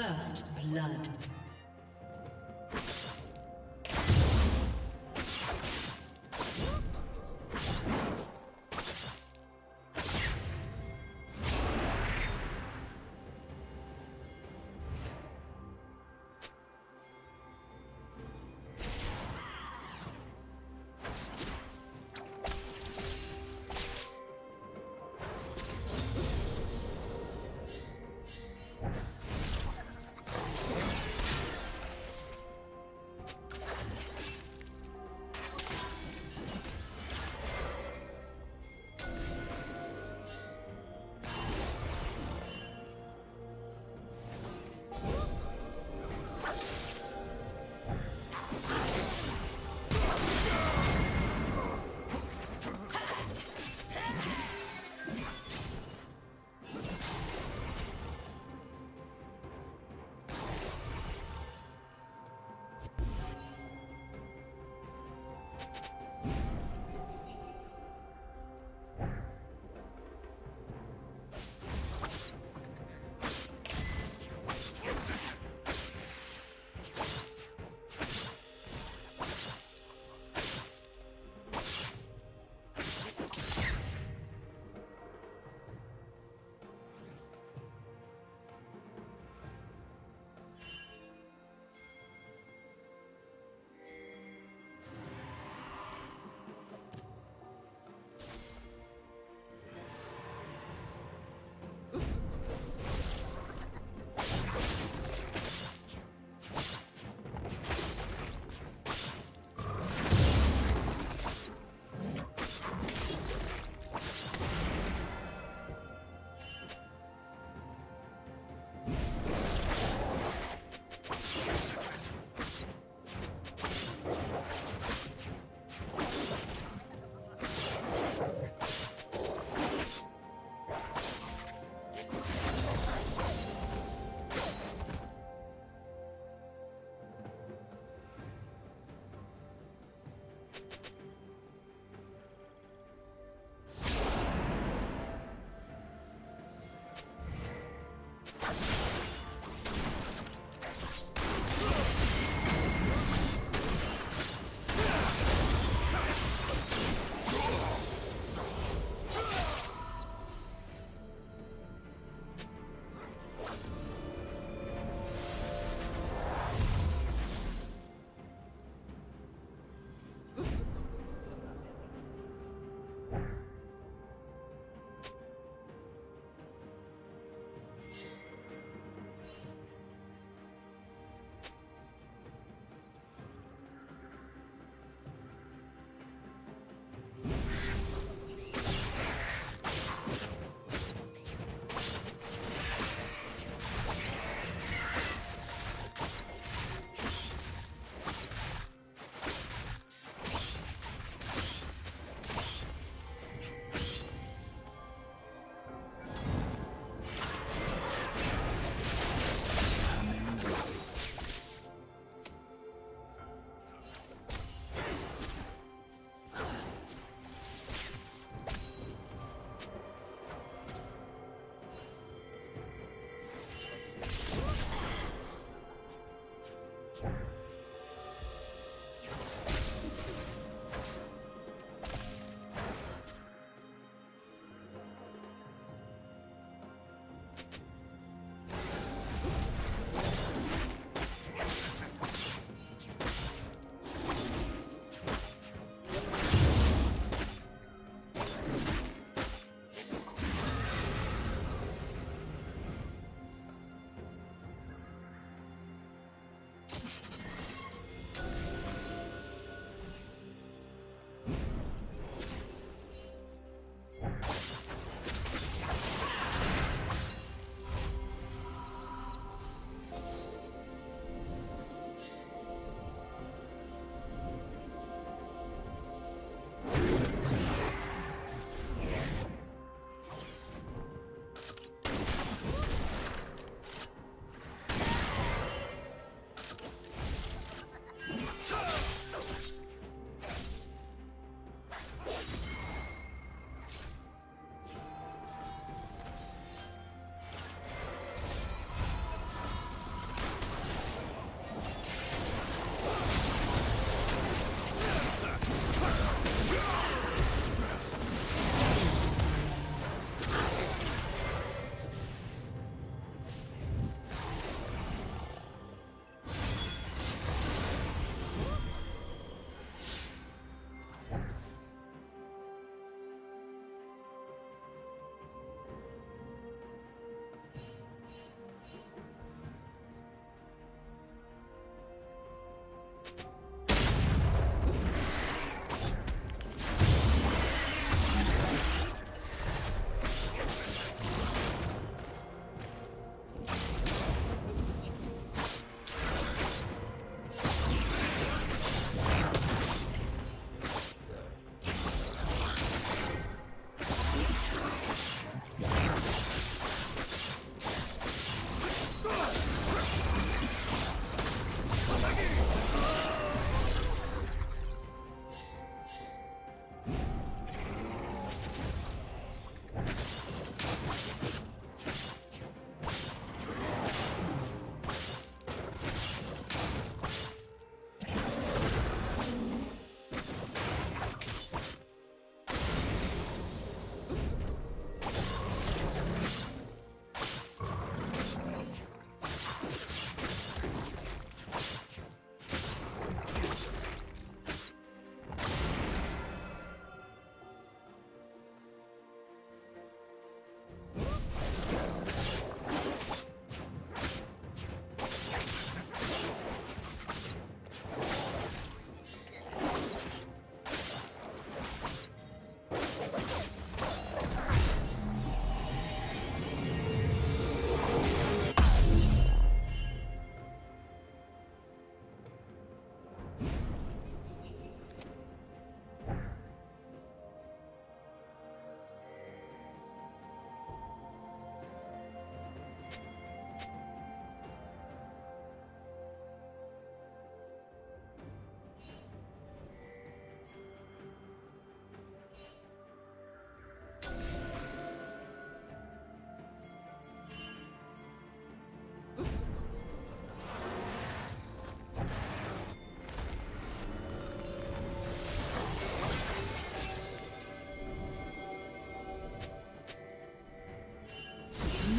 First blood.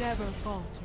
never falter.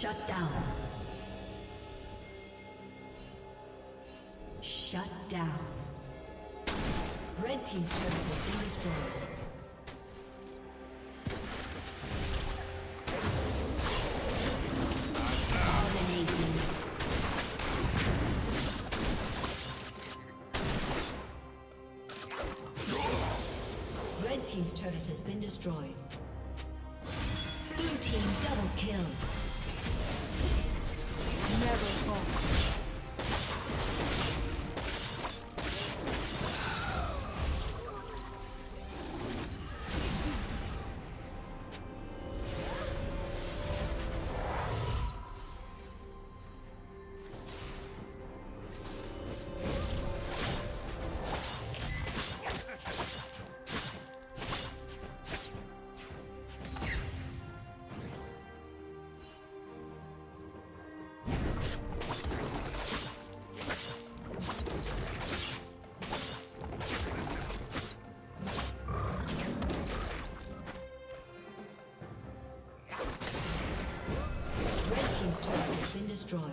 Shut down. Shut down. Red team's turret has been destroyed. Dominating. Red team's turret has been destroyed. Blue team double kill. Never fall. Destroyed.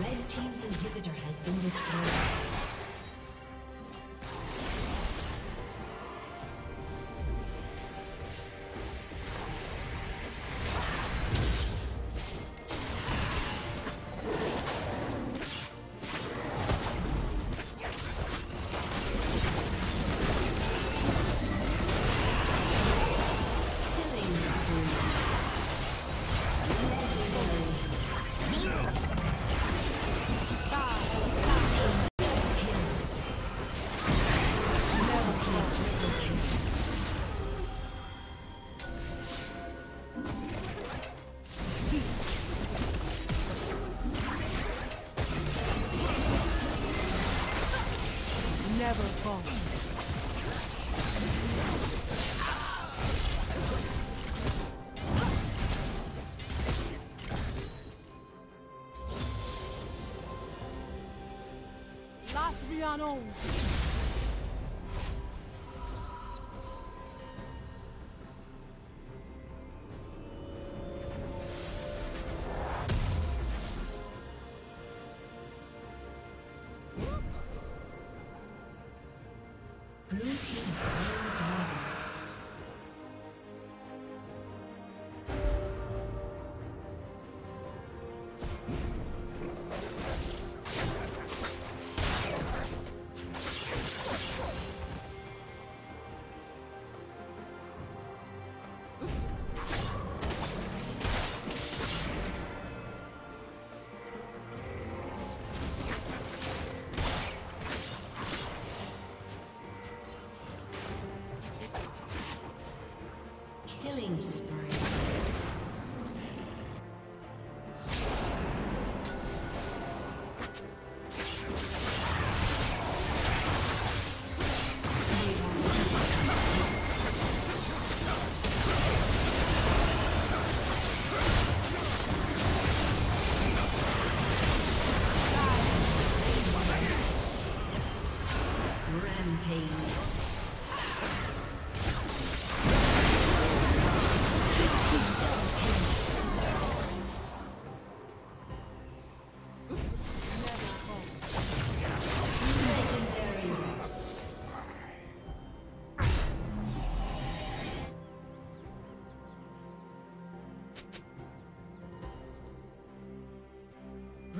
Red team's inhibitor has been destroyed. Never fall. Red